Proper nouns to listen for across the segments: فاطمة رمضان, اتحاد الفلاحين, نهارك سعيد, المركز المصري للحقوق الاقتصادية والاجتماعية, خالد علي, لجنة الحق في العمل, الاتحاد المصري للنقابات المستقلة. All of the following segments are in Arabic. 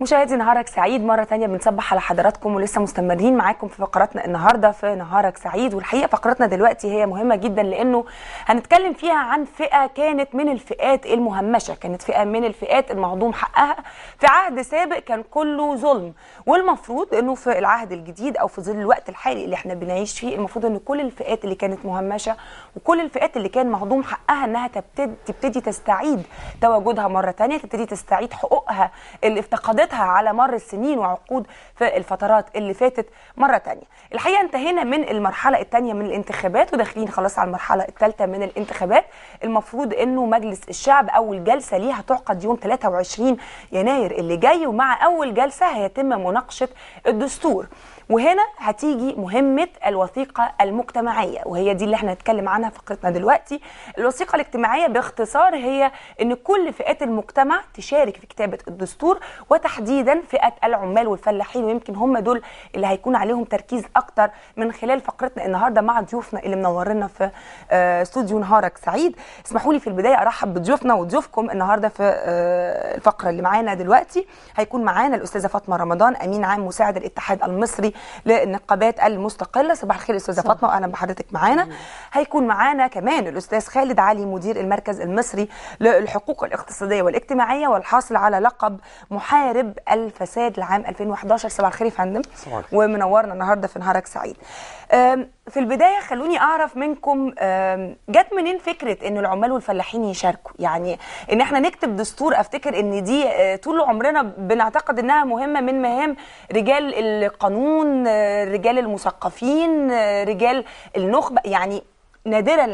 مشاهدي نهارك سعيد، مرة تانية بنصبح على حضراتكم ولسه مستمرين معاكم في فقراتنا النهاردة في نهارك سعيد. والحقيقة فقراتنا دلوقتي هي مهمة جدا، لأنه هنتكلم فيها عن فئة كانت من الفئات المهمشة، كانت فئة من الفئات المهضوم حقها في عهد سابق كان كله ظلم، والمفروض أنه في العهد الجديد أو في ظل الوقت الحالي اللي احنا بنعيش فيه المفروض أن كل الفئات اللي كانت مهمشة وكل الفئات اللي كان مهضوم حقها أنها تبتدي تستعيد تواجدها مرة تانية، تبتدي تستعيد حقوقها اللي افتقدتها على مر السنين وعقود في الفترات اللي فاتت مرة تانية. الحقيقة انتهينا من المرحلة التانية من الانتخابات وداخلين خلاص على المرحلة الثالثة من الانتخابات. المفروض انه مجلس الشعب اول جلسة ليها هتعقد يوم 23 يناير اللي جاي، ومع اول جلسة هيتم مناقشة الدستور، وهنا هتيجي مهمة الوثيقة المجتمعية، وهي دي اللي احنا هنتكلم عنها فقرتنا دلوقتي. الوثيقة الاجتماعية باختصار هي ان كل فئات المجتمع تشارك في كتابة الدستور، وتحديدا فئة العمال والفلاحين، ويمكن هم دول اللي هيكون عليهم تركيز اكتر من خلال فقرتنا النهارده مع ضيوفنا اللي منورنا في استوديو نهارك سعيد. اسمحوا لي في البداية ارحب بضيوفنا وضيوفكم النهارده في الفقرة اللي معانا دلوقتي. هيكون معانا الأستاذة فاطمة رمضان، أمين عام مساعد الاتحاد المصري للنقابات المستقله. صباح الخير استاذه فاطمه واهلا بحضرتك معانا. هيكون معانا كمان الاستاذ خالد علي، مدير المركز المصري للحقوق الاقتصاديه والاجتماعيه والحاصل على لقب محارب الفساد لعام 2011. صباح الخير يا فندم ومنورنا النهارده في نهارك سعيد. في البدايه خلوني اعرف منكم جت منين فكره ان العمال والفلاحين يشاركوا، يعني ان احنا نكتب دستور؟ افتكر ان دي طول عمرنا بنعتقد انها مهمه من مهام رجال القانون، رجال المثقفين، رجال النخبه، يعني نادرا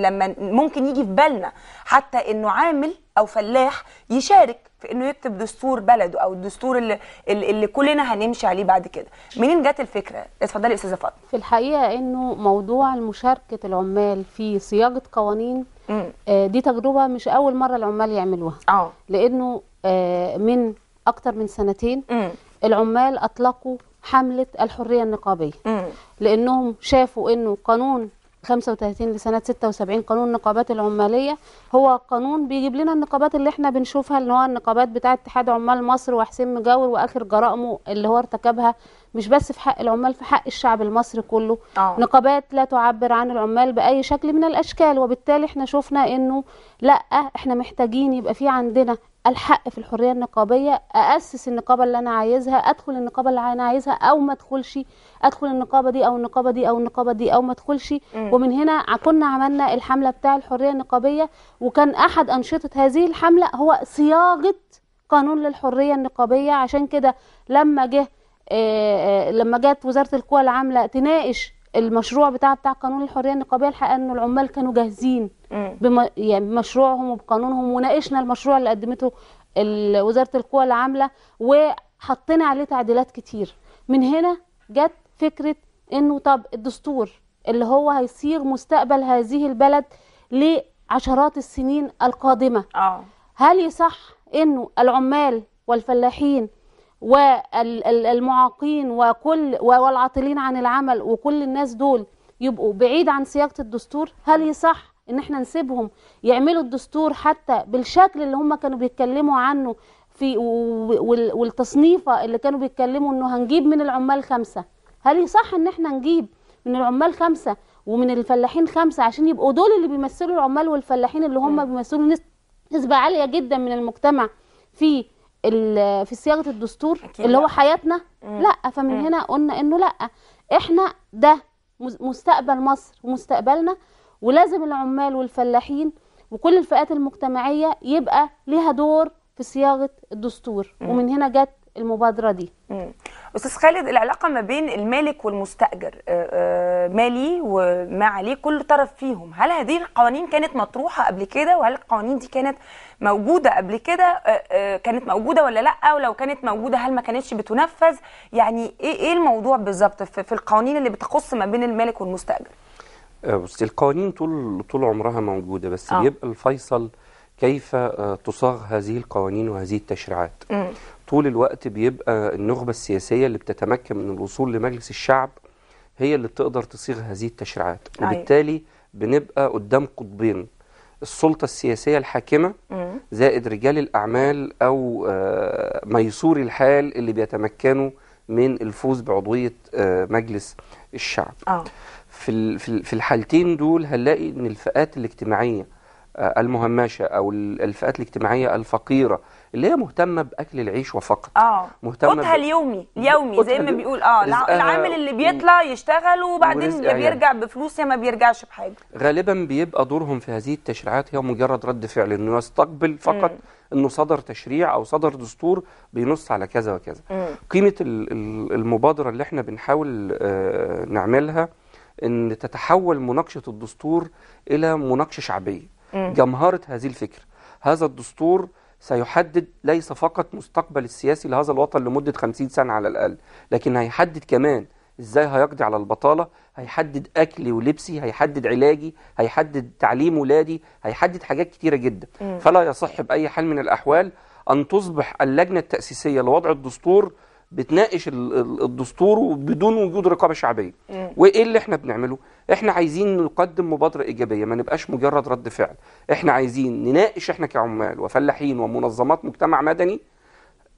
لما ممكن يجي في بالنا حتى انه عامل او فلاح يشارك في انه يكتب دستور بلده او الدستور اللي كلنا هنمشي عليه بعد كده. منين جت الفكره؟ اتفضلي استاذه فاطمه. في الحقيقه انه موضوع مشاركه العمال في صياغه قوانين دي تجربه مش اول مره العمال يعملوها، لانه من اكتر من سنتين العمال اطلقوا حملة الحرية النقابية، لأنهم شافوا أنه قانون 35 لسنة 76 قانون النقابات العمالية هو قانون بيجيب لنا النقابات اللي احنا بنشوفها، اللي هو النقابات بتاع اتحاد عمال مصر وحسين مجاور وآخر جرائمه اللي هو ارتكبها مش بس في حق العمال، في حق الشعب المصري كله. نقابات لا تعبر عن العمال بأي شكل من الأشكال، وبالتالي احنا شفنا أنه لا، احنا محتاجين يبقى في عندنا الحق في الحريه النقابيه، اسس النقابه اللي انا عايزها، ادخل النقابه اللي انا عايزها او ما ادخلش، ادخل النقابه دي او النقابه دي او النقابه دي او ما ادخلش. ومن هنا كنا عملنا الحمله بتاع الحريه النقابيه، وكان احد انشطه هذه الحمله هو صياغه قانون للحريه النقابيه. عشان كده لما جت وزاره القوى العامله تناقش المشروع بتاع قانون الحريه النقابيه، الحقيقه ان العمال كانوا جاهزين بمشروعهم وبقانونهم، وناقشنا المشروع اللي قدمته وزاره القوى العامله وحطينا عليه تعديلات كتير. من هنا جت فكره انه طب الدستور اللي هو هيصيغ مستقبل هذه البلد لعشرات السنين القادمه، هل يصح انه العمال والفلاحين والمعاقين والعاطلين عن العمل وكل الناس دول يبقوا بعيد عن صياغة الدستور؟ هل يصح ان احنا نسيبهم يعملوا الدستور حتى بالشكل اللي هم كانوا بيتكلموا عنه في والتصنيفة اللي كانوا بيتكلموا انه هنجيب من العمال 5؟ هل يصح ان احنا نجيب من العمال 5 ومن الفلاحين 5 عشان يبقوا دول اللي بيمثلوا العمال والفلاحين اللي هم بيمثلوا نسبة عالية جدا من المجتمع في صياغه الدستور اللي هو حياتنا؟ لا. فمن هنا قلنا انه لا، احنا ده مستقبل مصر ومستقبلنا، ولازم العمال والفلاحين وكل الفئات المجتمعيه يبقى ليها دور في صياغه الدستور. ومن هنا جت المبادره دي. استاذ خالد، العلاقه ما بين المالك والمستاجر، مالي وما عليه، كل طرف فيهم، هل هذه القوانين كانت مطروحه قبل كده؟ وهل القوانين دي كانت موجوده قبل كده؟ كانت موجوده ولا لا؟ ولو كانت موجوده هل ما كانتش بتنفذ؟ يعني ايه الموضوع بالظبط في القوانين اللي بتخص ما بين المالك والمستاجر؟ بصي، القوانين طول عمرها موجوده، بس بيبقى الفيصل كيف تصاغ هذه القوانين وهذه التشريعات. طول الوقت بيبقى النخبة السياسية اللي بتتمكن من الوصول لمجلس الشعب هي اللي بتقدر تصيغ هذه التشريعات، وبالتالي بنبقى قدام قطبين، السلطة السياسية الحاكمة زائد رجال الأعمال أو ميسوري الحال اللي بيتمكنوا من الفوز بعضوية مجلس الشعب. في الحالتين دول هنلاقي أن الفئات الاجتماعية المهمشة أو الفئات الاجتماعية الفقيرة اللي هي مهتمة بأكل العيش وفقط، قوتها اليومي زي ما بيقول العامل اللي بيطلع يشتغل وبعدين اللي بيرجع بفلوس يا ما بيرجعش بحاجة، غالبا بيبقى دورهم في هذه التشريعات هي مجرد رد فعل، انه يستقبل فقط انه صدر تشريع او صدر دستور بينص على كذا وكذا. قيمة المبادرة اللي احنا بنحاول نعملها ان تتحول مناقشة الدستور الى مناقشة شعبية، جمهرة هذه الفكرة. هذا الدستور سيحدد ليس فقط مستقبل السياسي لهذا الوطن لمدة 50 سنة على الأقل، لكن هيحدد كمان إزاي هيقضي على البطالة، هيحدد أكلي ولبسي، هيحدد علاجي، هيحدد تعليم ولادي، هيحدد حاجات كتيرة جدا. فلا يصح بأي حال من الأحوال أن تصبح اللجنة التأسيسية لوضع الدستور بتناقش الدستور بدون وجود رقابة شعبية. وإيه اللي احنا بنعمله؟ احنا عايزين نقدم مبادرة إيجابية، ما نبقاش مجرد رد فعل. احنا عايزين نناقش احنا كعمال وفلاحين ومنظمات مجتمع مدني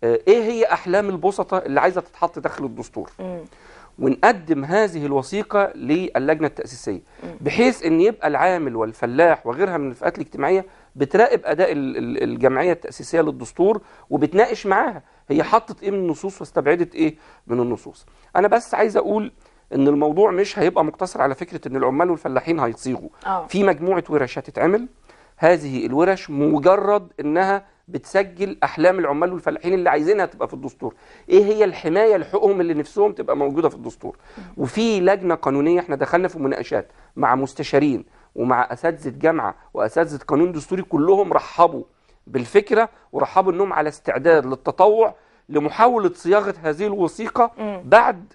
ايه هي أحلام البسطة اللي عايزة تتحط داخل الدستور، ونقدم هذه الوثيقة للجنة التأسيسية بحيث ان يبقى العامل والفلاح وغيرها من الفئات الاجتماعية بتراقب أداء الجمعية التأسيسية للدستور وبتناقش معاها هي حطت ايه من النصوص واستبعدت ايه من النصوص. انا بس عايز اقول ان الموضوع مش هيبقى مقتصر على فكرة ان العمال والفلاحين هيصيغوا، في مجموعة ورش هتتعمل، هذه الورش مجرد انها بتسجل احلام العمال والفلاحين اللي عايزينها تبقى في الدستور، ايه هي الحماية لحقوقهم اللي نفسهم تبقى موجودة في الدستور. وفي لجنة قانونية احنا دخلنا في مناقشات مع مستشارين ومع اساتذة جامعة واساتذة قانون دستوري، كلهم رحبوا بالفكرة ورحبوا انهم على استعداد للتطوع لمحاولة صياغة هذه الوثيقة بعد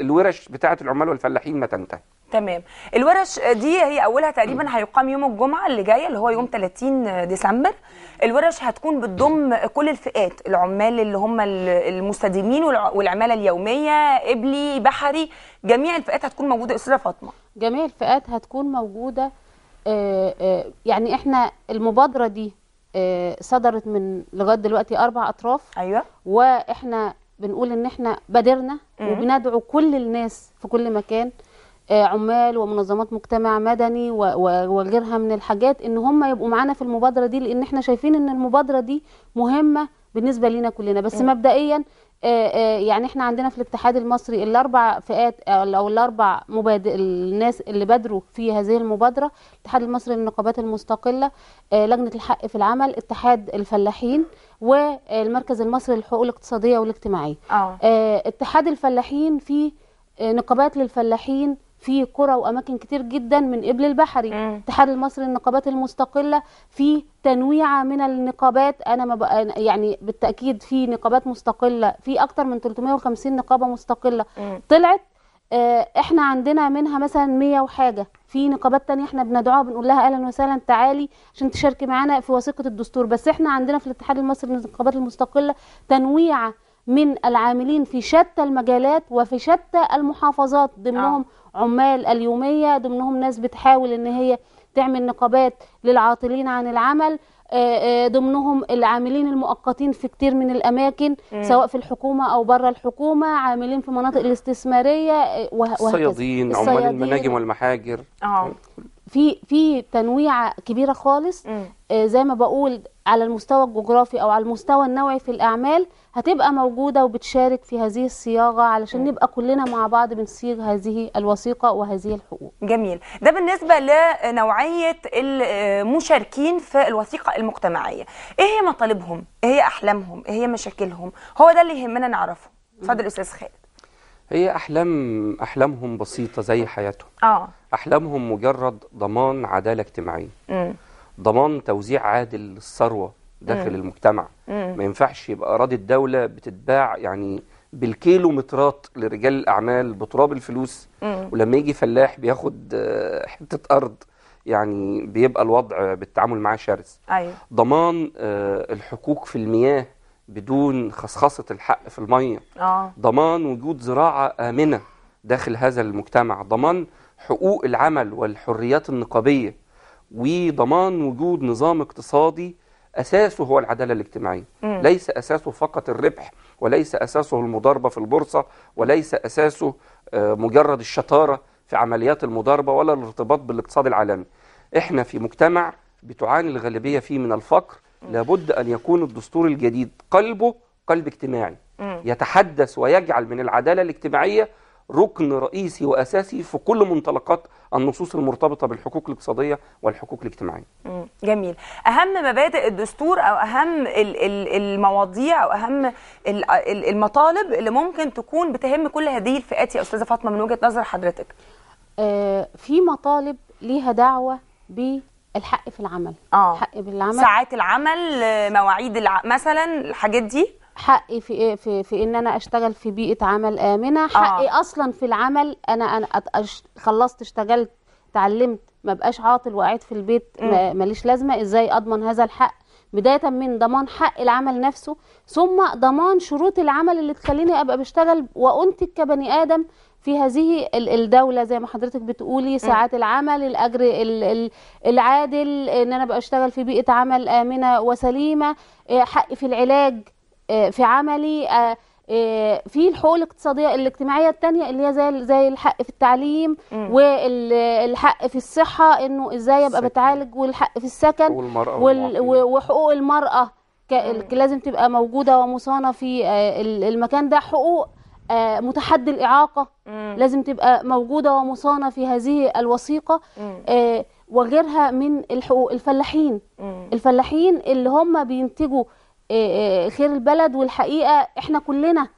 الورش بتاعة العمال والفلاحين ما تنتهي. تمام. الورش دي هي أولها تقريبا هيقام يوم الجمعة اللي جاية اللي هو يوم 30 ديسمبر. الورش هتكون بتضم كل الفئات، العمال اللي هم المستديمين والعمالة اليومية، إبلي، بحري، جميع الفئات هتكون موجودة. أستاذة فاطمة، جميع الفئات هتكون موجودة. يعني احنا المبادرة دي صدرت من لغايه دلوقتي 4 أطراف. ايوه. واحنا بنقول ان احنا بادرنا وبندعو كل الناس في كل مكان، عمال ومنظمات مجتمع مدني وغيرها من الحاجات، ان هم يبقوا معانا في المبادره دي، لان احنا شايفين ان المبادره دي مهمه بالنسبه لينا كلنا. بس مبدئيا يعني احنا عندنا في الاتحاد المصري ال4 فئات او الناس اللي بادروا في هذه المبادره: الاتحاد المصري للنقابات المستقله، لجنه الحق في العمل، اتحاد الفلاحين، والمركز المصري للحقوق الاقتصاديه والاجتماعيه. اتحاد الفلاحين فيه نقابات للفلاحين في قرى واماكن كتير جدا من قبل البحري. الاتحاد المصري للنقابات المستقله في تنويعه من النقابات، انا ما بقى يعني بالتاكيد في نقابات مستقله، في اكتر من 350 نقابه مستقله طلعت. احنا عندنا منها مثلا 100 وحاجه. في نقابات تانية احنا بندعوها بنقول لها اهلا وسهلا تعالي عشان تشاركي معانا في وثيقه الدستور. بس احنا عندنا في الاتحاد المصري للنقابات المستقله تنويعه من العاملين في شتى المجالات وفي شتى المحافظات، ضمنهم عمال اليومية، ضمنهم ناس بتحاول ان هي تعمل نقابات للعاطلين عن العمل، ضمنهم العاملين المؤقتين في كتير من الاماكن سواء في الحكومه او بره الحكومه، عاملين في مناطق الاستثماريه، الصيادين، عمال المناجم والمحاجر. في تنويعه كبيره خالص. زي ما بقول على المستوى الجغرافي او على المستوى النوعي في الاعمال هتبقى موجوده وبتشارك في هذه الصياغه علشان نبقى كلنا مع بعض بنصيغ هذه الوثيقه وهذه الحقوق. جميل. ده بالنسبه لنوعيه المشاركين في الوثيقه المجتمعيه. ايه هي مطالبهم؟ ايه هي احلامهم؟ ايه هي مشاكلهم؟ هو ده اللي يهمنا نعرفه. اتفضل استاذ خالد. هي احلامهم بسيطه زي حياتهم. احلامهم مجرد ضمان عداله اجتماعيه. ضمان توزيع عادل للثروه داخل المجتمع. ما ينفعش يبقى أراضي الدولة بتتباع يعني بالكيلومترات لرجال الأعمال بتراب الفلوس، ولما يجي فلاح بياخد حتة أرض، يعني بيبقى الوضع بالتعامل معاه شرس. ضمان الحقوق في المياه بدون خصخصة الحق في المية. ضمان وجود زراعة آمنة داخل هذا المجتمع. ضمان حقوق العمل والحريات النقابية وضمان وجود نظام اقتصادي أساسه هو العدالة الاجتماعية، ليس أساسه فقط الربح، وليس أساسه المضاربة في البورصة، وليس أساسه مجرد الشطارة في عمليات المضاربة ولا الارتباط بالاقتصاد العالمي. احنا في مجتمع بتعاني الغالبية فيه من الفقر، لابد أن يكون الدستور الجديد قلبه قلب اجتماعي يتحدث ويجعل من العدالة الاجتماعية ركن رئيسي وأساسي في كل منطلقات النصوص المرتبطة بالحقوق الاقتصادية والحقوق الاجتماعية. جميل. أهم مبادئ الدستور أو أهم المواضيع أو أهم المطالب اللي ممكن تكون بتهم كل هذه الفئات يا أستاذة فاطمة من وجهة نظر حضرتك؟ في مطالب ليها دعوة بالحق في العمل، الحق بالعمل، ساعات العمل، مواعيد مثلا، الحاجات دي، حقي في ان انا اشتغل في بيئه عمل امنه، حقي اصلا في العمل، انا خلصت اشتغلت اتعلمت ما بقاش عاطل وقاعد في البيت ماليش لازمه، ازاي اضمن هذا الحق؟ بدايه من ضمان حق العمل نفسه، ثم ضمان شروط العمل اللي تخليني ابقى بشتغل وانتج كبني ادم في هذه الدوله زي ما حضرتك بتقولي، ساعات العمل، الاجر العادل، ان انا ابقى اشتغل في بيئه عمل امنه وسليمه، حقي في العلاج في عملي، في الحقوق الاقتصادية الاجتماعية التانية اللي هي زي الحق في التعليم والحق في الصحة، انه ازاي ابقى بتعالج، والحق في السكن، وحقوق المرأة لازم تبقى موجودة ومصانة في المكان ده، حقوق متحدي الإعاقة لازم تبقى موجودة ومصانة في هذه الوثيقة، وغيرها من الحقوق. الفلاحين اللي هم بينتجوا خير البلد، والحقيقة احنا كلنا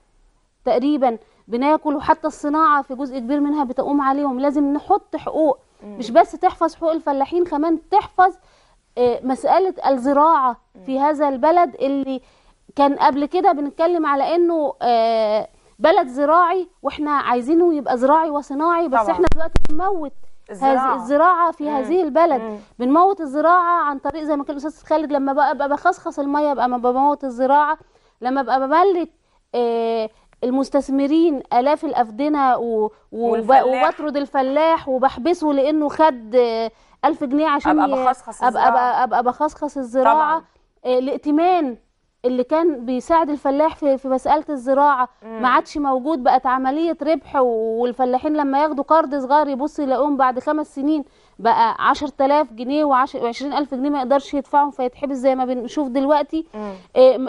تقريبا بناكل، وحتى الصناعة في جزء كبير منها بتقوم عليهم. لازم نحط حقوق، مش بس تحفظ حقوق الفلاحين، كمان تحفظ مسألة الزراعة في هذا البلد، اللي كان قبل كده بنتكلم على انه بلد زراعي، واحنا عايزينه يبقى زراعي وصناعي، بس طبعا احنا دلوقتي بنموت الزراعة في هذه البلد. بنموت الزراعة عن طريق زي ما كان الأستاذ خالد، لما بقى بخصخص المية بقى ما بموت الزراعة، لما بقى بملك المستثمرين آلاف الأفدنة وبطرد الفلاح وبحبسه لأنه خد 1000 جنيه عشان أبقى بخصخص الزراعة. الائتمان اللي كان بيساعد الفلاح في مسألة الزراعة ما عادش موجود، بقت عملية ربح، والفلاحين لما ياخدوا قرض صغير يبص يلاقوهم بعد 5 سنين بقى 10,000 جنيه و20,000 جنيه ما يقدرش يدفعهم فيتحبس زي ما بنشوف دلوقتي.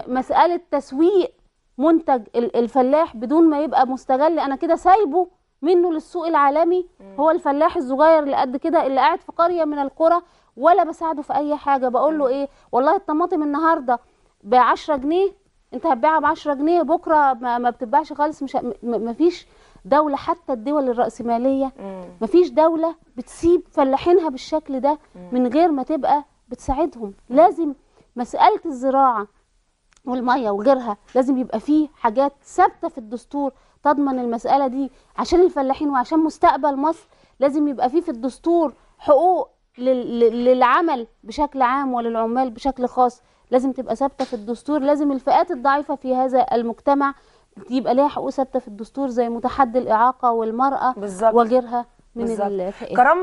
مسألة تسويق منتج الفلاح بدون ما يبقى مستغل، أنا كده سايبه منه للسوق العالمي. هو الفلاح الصغير اللي قد كده اللي قاعد في قرية من القرى، ولا بساعده في أي حاجة، بقول له إيه والله الطماطم النهاردة ب10 جنيه، انت هتبيعها ب10 جنيه، بكره ما بتتباعش خالص. مش مفيش دوله، حتى الدول الراسماليه مفيش دوله بتسيب فلاحينها بالشكل ده من غير ما تبقى بتساعدهم. لازم مساله الزراعه والميه وغيرها لازم يبقى فيه حاجات ثابته في الدستور تضمن المساله دي عشان الفلاحين وعشان مستقبل مصر. لازم يبقى فيه في الدستور حقوق للعمل بشكل عام وللعمال بشكل خاص، لازم تبقى ثابته في الدستور. لازم الفئات الضعيفه في هذا المجتمع يبقى لها حقوق ثابته في الدستور، زي متحدي الاعاقه والمراه وغيرها من الفئات.